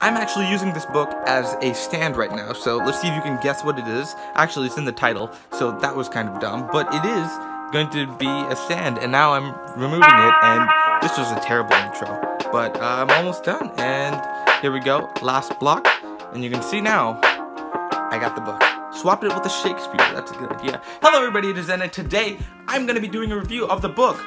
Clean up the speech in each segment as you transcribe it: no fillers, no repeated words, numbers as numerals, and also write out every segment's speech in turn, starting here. I'm actually using this book as a stand right now, so let's see if you can guess what it is. Actually, it's in the title, so that was kind of dumb, but it is going to be a stand, and now I'm removing it, and this was a terrible intro, but I'm almost done, and here we go, last block, and you can see now, I got the book. Swapped it with the Shakespeare, that's a good idea. Hello everybody, it is Zen, and today I'm going to be doing a review of the book,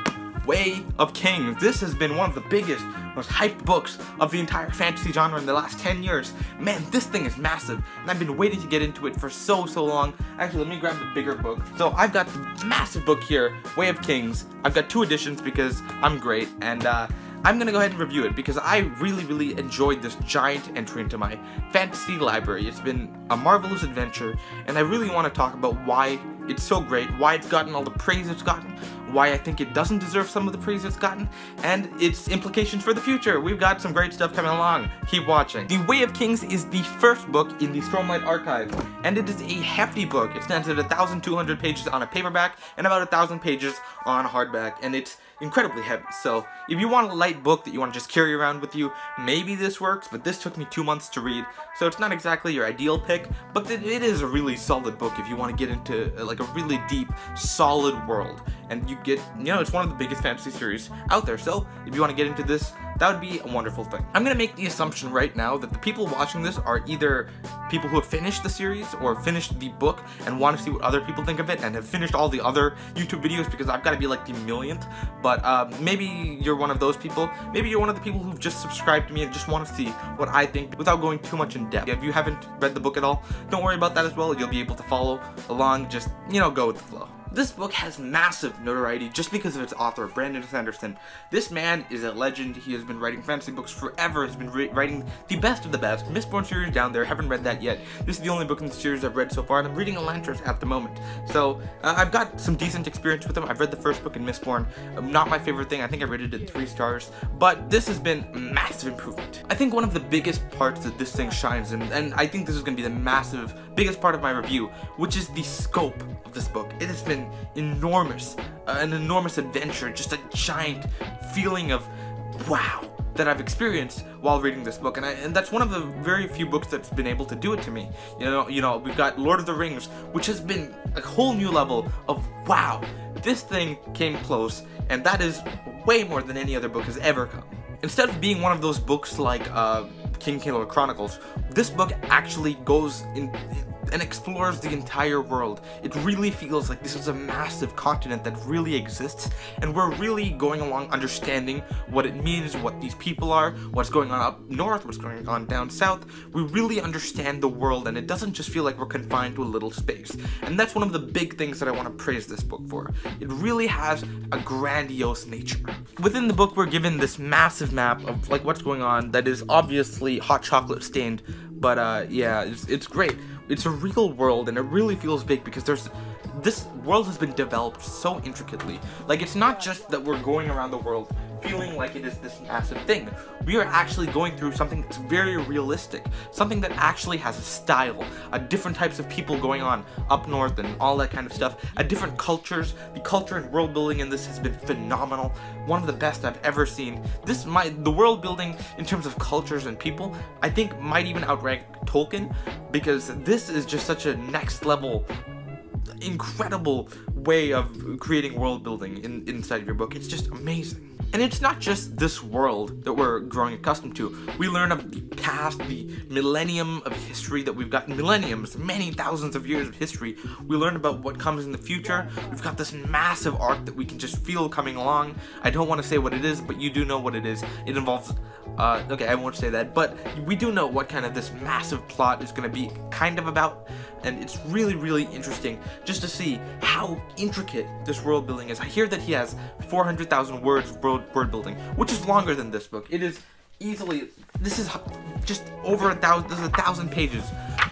Way of Kings. This has been one of the biggest, most hyped books of the entire fantasy genre in the last 10 years. Man, this thing is massive, and I've been waiting to get into it for so long. Actually, let me grab the bigger book. So I've got the massive book here, Way of Kings. I've got 2 editions because I'm great, and I'm gonna go ahead and review it because I really enjoyed this giant entry into my fantasy library. It's been a marvelous adventure, and I really want to talk about why it's so great, why it's gotten all the praise it's gotten, why I think it doesn't deserve some of the praise it's gotten, and its implications for the future. We've got some great stuff coming along. Keep watching. The Way of Kings is the first book in the Stormlight Archive, and it is a hefty book. It stands at 1,200 pages on a paperback and about 1,000 pages on hardback, and it's incredibly heavy. So if you want a light book that you want to just carry around with you, maybe this works, but this took me 2 months to read, so it's not exactly your ideal pick, but it is a really solid book if you want to get into like a really deep, solid world. And you get, you know, it's one of the biggest fantasy series out there, so if you want to get into this, that would be a wonderful thing. I'm gonna make the assumption right now that the people watching this are either people who have finished the series or finished the book and want to see what other people think of it and have finished all the other YouTube videos, because I've got to be like the millionth, but maybe you're one of those people. Maybe you're one of the people who've just subscribed to me and just want to see what I think without going too much in depth. If you haven't read the book at all, don't worry about that as well. You'll be able to follow along, just, you know, go with the flow. This book has massive notoriety just because of its author, Brandon Sanderson. This man is a legend. He has been writing fantasy books forever. He's been writing the best of the best. Mistborn series down there, haven't read that yet. This is the only book in the series I've read so far, and I'm reading Elantris at the moment. So I've got some decent experience with him. I've read the first book in Mistborn. Not my favorite thing. I think I rated it 3 stars, but this has been massive improvement. I think one of the biggest parts that this thing shines in, and I think this is going to be the massive, biggest part of my review, which is the scope of this book. It has been enormous, an enormous adventure, just a giant feeling of wow that I've experienced while reading this book, and that's one of the very few books that's been able to do it to me. You know, we've got Lord of the Rings, which has been a whole new level of wow, this thing came close, and that is way more than any other book has ever come. Instead of being one of those books like Kingkiller Chronicles, this book actually goes in and explores the entire world. It really feels like this is a massive continent that really exists, and we're really going along understanding what it means, what these people are, what's going on up north, what's going on down south. We really understand the world, and it doesn't just feel like we're confined to a little space. And that's one of the big things that I want to praise this book for. It really has a grandiose nature. Within the book, we're given this massive map of like what's going on that is obviously hot chocolate stained, but yeah, it's great. It's a real world, and it really feels big because this world has been developed so intricately. Like, it's not just that we're going around the world feeling like it is this massive thing. We are actually going through something that's very realistic, something that actually has a style, different types of people going on up north and all that kind of stuff, different cultures. The culture and world building in this has been phenomenal, one of the best I've ever seen. The world building in terms of cultures and people, I think might even outrank Tolkien, because this is just such a next level, incredible way of creating world building inside of your book. It's just amazing. And it's not just this world that we're growing accustomed to. We learn of the past, the millennium of history that we've got. Millenniums, many thousands of years of history. We learn about what comes in the future. We've got this massive arc that we can just feel coming along. I don't want to say what it is, but you do know what it is. It involves, okay, I won't say that, but we do know what kind of this massive plot is going to be kind of about. And it's really interesting just to see how intricate this world building is. I hear that he has 400,000 words of world building, which is longer than this book. It is easily, this is just over 1,000 pages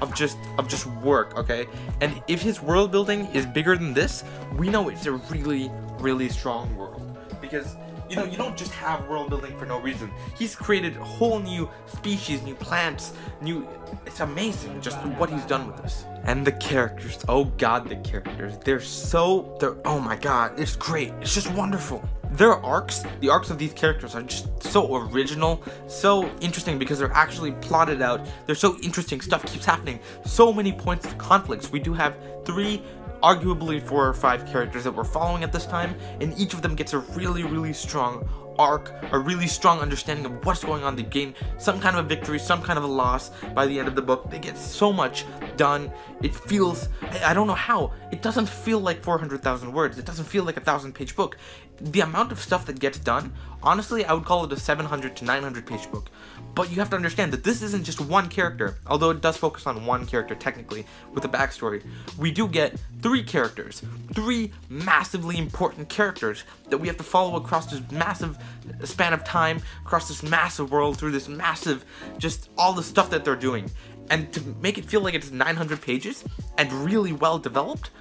of just work, okay? And if his world building is bigger than this, we know it's a really strong world, because you know, you don't just have world building for no reason. He's created whole new species, new plants, new... It's amazing just what he's done with this. And the characters, oh god, the characters. They're so... oh my god, it's great. It's just wonderful. Their arcs, the arcs of these characters, are just so original, so interesting because they're actually plotted out. They're so interesting. Stuff keeps happening. So many points of conflicts. We do have three, arguably 4 or 5 characters that we're following at this time, and each of them gets a really strong arc, a really strong understanding of what's going on. They gain some kind of a victory, some kind of a loss by the end of the book. They get so much done. It feels, I don't know how, it doesn't feel like 400,000 words. It doesn't feel like a 1,000-page book. The amount of stuff that gets done, honestly, I would call it a 700 to 900-page book. But you have to understand that this isn't just one character, although it does focus on one character technically with a backstory. We do get 3 characters, 3 massively important characters that we have to follow across this massive span of time, across this massive world, through this massive, just all the stuff that they're doing. And to make it feel like it's 900 pages and really well developed,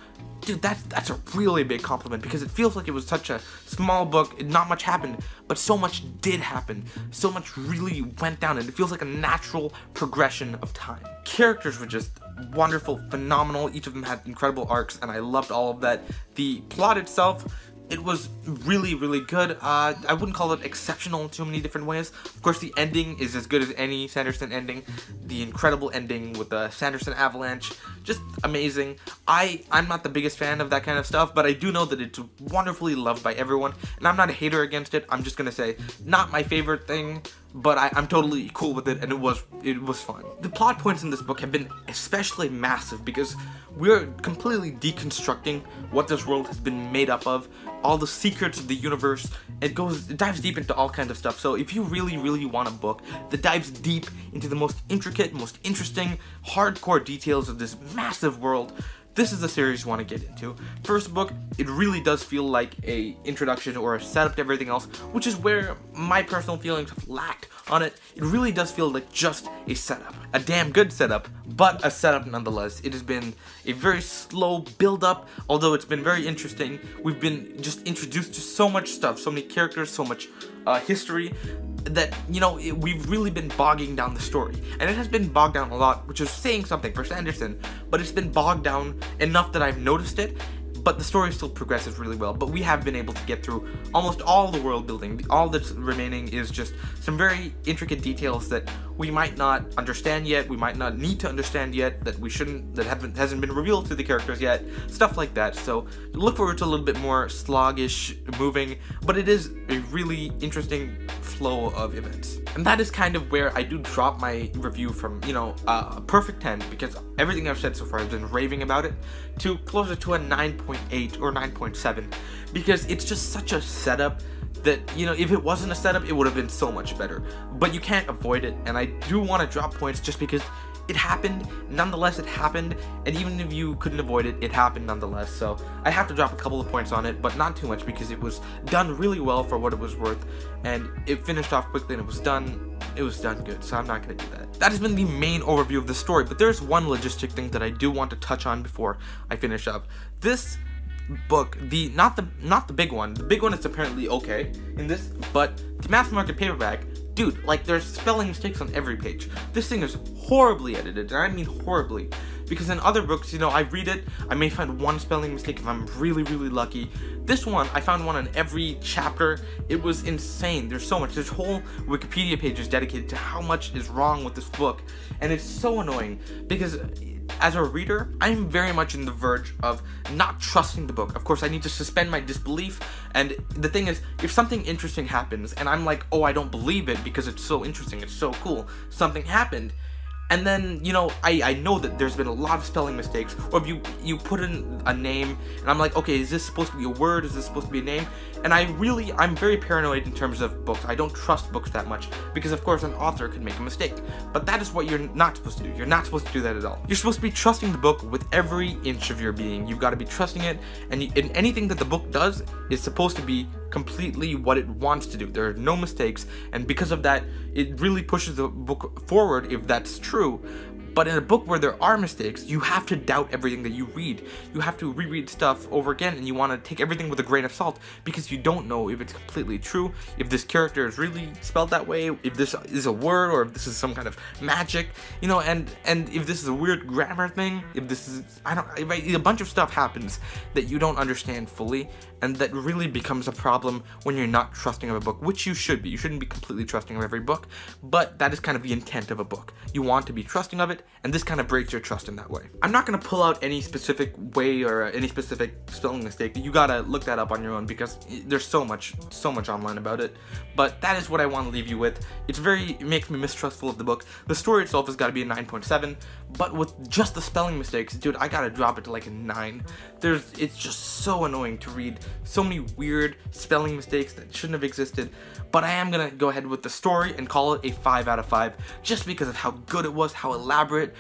dude, that's a really big compliment, because it feels like it was such a small book, not much happened, but so much did happen. So much really went down, and it feels like a natural progression of time. Characters were just wonderful, phenomenal. Each of them had incredible arcs, and I loved all of that. The plot itself, it was really good. I wouldn't call it exceptional in too many different ways. Of course, the ending is as good as any Sanderson ending. The incredible ending with the Sanderson avalanche, just amazing. I'm not the biggest fan of that kind of stuff, but I do know that it's wonderfully loved by everyone, and I'm not a hater against it. I'm just gonna say, not my favorite thing, but I'm totally cool with it, and it was fun. The plot points in this book have been especially massive because we're completely deconstructing what this world has been made up of, all the secrets of the universe. It dives deep into all kinds of stuff. So if you really want a book that dives deep into the most intricate, most interesting, hardcore details of this massive world, this is the series you want to get into. First book, it really does feel like an introduction or a setup to everything else, which is where my personal feelings have lacked on it. It really does feel like just a setup. A damn good setup, but a setup nonetheless. It has been a very slow build-up, although it's been very interesting. We've been just introduced to so much stuff, so many characters, so much history, that, you know, we've really been bogging down the story, and it has been bogged down a lot, which is saying something for Sanderson, but it's been bogged down enough that I've noticed it, but the story still progresses really well. But we have been able to get through almost all the world building. All that's remaining is just some very intricate details that we might not understand yet, we might not need to understand yet, that hasn't been revealed to the characters yet, stuff like that. So look forward to a little bit more sluggish moving, but it is a really interesting flow of events. And that is kind of where I do drop my review from, you know, a perfect 10, because everything I've said so far, I've been raving about it, to closer to a 9.8 or 9.7, because it's just such a setup that, you know, if it wasn't a setup, it would have been so much better. But you can't avoid it, and I do want to drop points just because it happened. Nonetheless, it happened, and even if you couldn't avoid it, it happened nonetheless. So I have to drop a couple of points on it, but not too much, because it was done really well for what it was worth, and it finished off quickly, and it was done good, so I'm not going to do that. That has been the main overview of the story, but there's one logistic thing that I do want to touch on before I finish up. This book, not the big one. The big one is apparently okay in this, but the mass market paperback, dude, like, there's spelling mistakes on every page. This thing is horribly edited, and I mean horribly, because in other books, you know, I read it, I may find one spelling mistake if I'm really lucky. This one, I found one on every chapter. It was insane. There's so much. There's whole Wikipedia pages dedicated to how much is wrong with this book, and it's so annoying because as a reader, I'm very much on the verge of not trusting the book. Of course, I need to suspend my disbelief, and the thing is, if something interesting happens, and I'm like, oh, I don't believe it because it's so interesting, it's so cool, something happened, and then, you know, I know that there's been a lot of spelling mistakes, or if you put in a name, and I'm like, okay, is this supposed to be a word, is this supposed to be a name? And I'm very paranoid in terms of books. I don't trust books that much, because of course an author could make a mistake, but that is what you're not supposed to do. You're not supposed to do that at all. You're supposed to be trusting the book with every inch of your being. You've got to be trusting it, and anything that the book does is supposed to be completely what it wants to do. There are no mistakes, and because of that, it really pushes the book forward if that's true. But in a book where there are mistakes, you have to doubt everything that you read. You have to reread stuff over again, and you want to take everything with a grain of salt, because you don't know if it's completely true, if this character is really spelled that way, if this is a word, or if this is some kind of magic, you know, and if this is a weird grammar thing, if this is, a bunch of stuff happens that you don't understand fully, and that really becomes a problem when you're not trusting of a book, which you should be. You shouldn't be completely trusting of every book, but that is kind of the intent of a book. You want to be trusting of it, and this kind of breaks your trust in that way. I'm not going to pull out any specific way or any specific spelling mistake. You gotta look that up on your own, because there's so much online about it. But that is what I want to leave you with. It makes me mistrustful of the book. The story itself has got to be a 9.7, but with just the spelling mistakes, dude, I gotta drop it to like a 9. It's just so annoying to read so many weird spelling mistakes that shouldn't have existed. But I am gonna go ahead with the story and call it a 5 out of 5, just because of how good it was, how elaborate,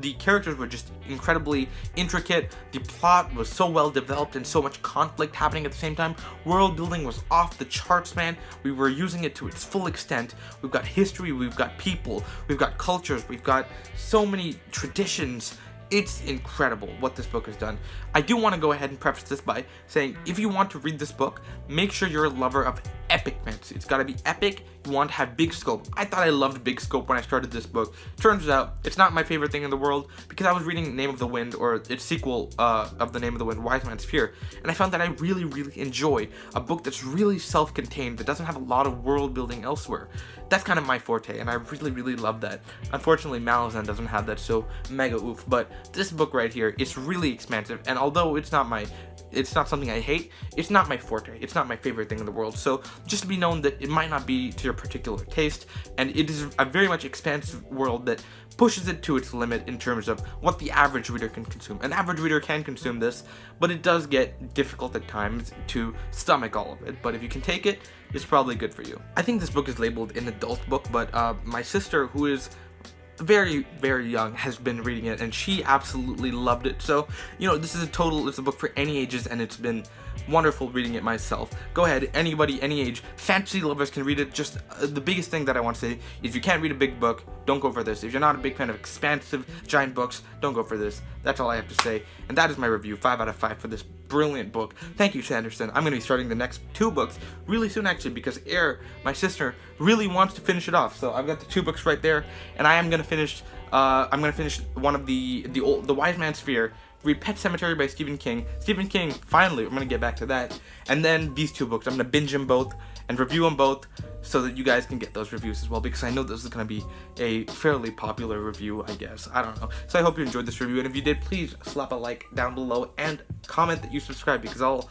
the characters were just incredibly intricate, the plot was so well developed, and so much conflict happening at the same time. World building was off the charts, man. We were using it to its full extent. We've got history, we've got people, we've got cultures, we've got so many traditions. It's incredible what this book has done. I do want to go ahead and preface this by saying, if you want to read this book, make sure you're a lover of epic fantasy. It's got to be epic. You want to have big scope. I thought I loved big scope when I started this book. Turns out it's not my favorite thing in the world, because I was reading Name of the Wind, or its sequel of the Name of the Wind, Wise Man's Fear, and I found that I really enjoy a book that's really self-contained, that doesn't have a lot of world building elsewhere. That's kind of my forte, and I really love that. Unfortunately, Malazan doesn't have that, so mega oof. But this book right here is really expansive, and although it's not something I hate, it's not my forte, it's not my favorite thing in the world. So just be known that it might not be to your particular taste, and it is a very much expansive world that pushes it to its limit in terms of what the average reader can consume. An average reader can consume this, but it does get difficult at times to stomach all of it. But if you can take it, it's probably good for you. I think this book is labeled an adult book, but my sister, who is very young, has been reading it, and she absolutely loved it. So, you know, this is it's a book for any ages, and it's been wonderful reading it myself. Go ahead, anybody, any age, fantasy lovers can read it. Just the biggest thing that I want to say, if you can't read a big book, don't go for this. If you're not a big fan of expansive giant books, don't go for this. That's all I have to say, and that is my review, 5 out of 5 for this brilliant book. Thank you, Sanderson. I'm going to be starting the next 2 books really soon, actually, because Air, my sister, really wants to finish it off. So I've got the 2 books right there, and I am going to finish. I'm going to finish one of the Wise Man's Fear, read Pet Cemetery by Stephen King. Stephen King, finally, I'm going to get back to that. And then these 2 books, I'm going to binge them both and review them both, so that you guys can get those reviews as well, because I know this is going to be a fairly popular review, I guess. I don't know. So I hope you enjoyed this review, and if you did, please slap a like down below and comment that you subscribe, because I'll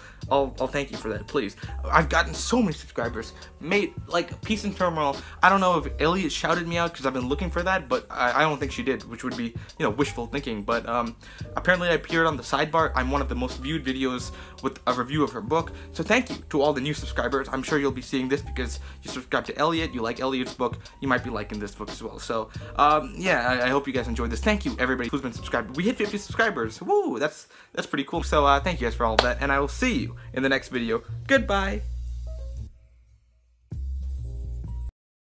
thank you for that, please. I've gotten so many subscribers. Mate, like, Peace and Turmoil, I don't know if Elliot shouted me out, because I've been looking for that, but I don't think she did, which would be, you know, wishful thinking. But apparently I appeared on the sidebar. I'm one of the most viewed videos with a review of her book, so thank you to all the new subscribers. I'm sure you'll be seeing this because you subscribe to Elliot, you like Elliot's book, you might be liking this book as well. So yeah, I hope you guys enjoyed this. Thank you everybody who's been subscribed. We hit 50 subscribers. Woo, that's pretty cool. So thank you guys for all of that, and I will see you in the next video. Goodbye.